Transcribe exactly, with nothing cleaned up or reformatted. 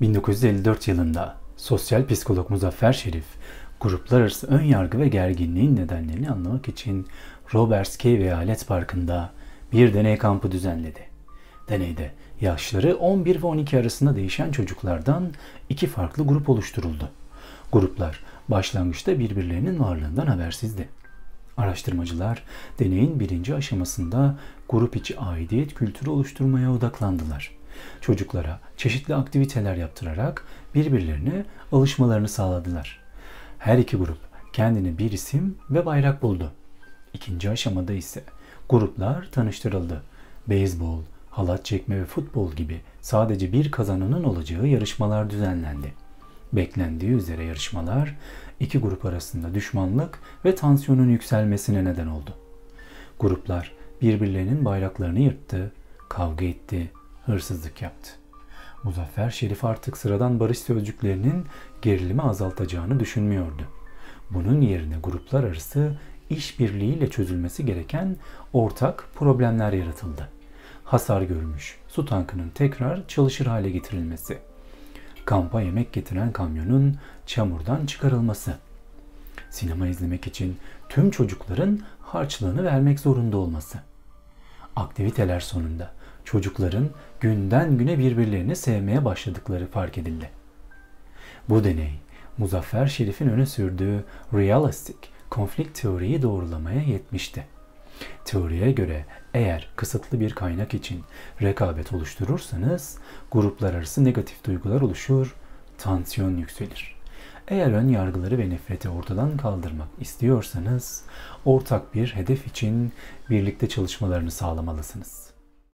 bin dokuz yüz elli dört yılında sosyal psikolog Muzaffer Şerif, gruplar arası ön yargı ve gerginliğin nedenlerini anlamak için Robbers Cave Eyalet Parkı'nda bir deney kampı düzenledi. Deneyde yaşları on bir ve on iki arasında değişen çocuklardan iki farklı grup oluşturuldu. Gruplar başlangıçta birbirlerinin varlığından habersizdi. Araştırmacılar deneyin birinci aşamasında grup içi aidiyet kültürü oluşturmaya odaklandılar. Çocuklara çeşitli aktiviteler yaptırarak birbirlerine alışmalarını sağladılar. Her iki grup kendine bir isim ve bayrak buldu. İkinci aşamada ise gruplar tanıştırıldı. Beyzbol, halat çekme ve futbol gibi sadece bir kazananın olacağı yarışmalar düzenlendi. Beklendiği üzere yarışmalar iki grup arasında düşmanlık ve tansiyonun yükselmesine neden oldu. Gruplar birbirlerinin bayraklarını yırttı, kavga etti, hırsızlık yaptı. Muzaffer Şerif artık sıradan barış sözcüklerinin gerilimi azaltacağını düşünmüyordu. Bunun yerine gruplar arası işbirliğiyle çözülmesi gereken ortak problemler yaratıldı. Hasar görmüş su tankının tekrar çalışır hale getirilmesi, kampa yemek getiren kamyonun çamurdan çıkarılması, sinema izlemek için tüm çocukların harçlığını vermek zorunda olması. Aktiviteler sonunda çocukların günden güne birbirlerini sevmeye başladıkları fark edildi. Bu deney, Muzaffer Şerif'in öne sürdüğü realistic conflict teoriyi doğrulamaya yetmişti. Teoriye göre eğer kısıtlı bir kaynak için rekabet oluşturursanız gruplar arası negatif duygular oluşur, tansiyon yükselir. Eğer ön yargıları ve nefreti ortadan kaldırmak istiyorsanız ortak bir hedef için birlikte çalışmalarını sağlamalısınız.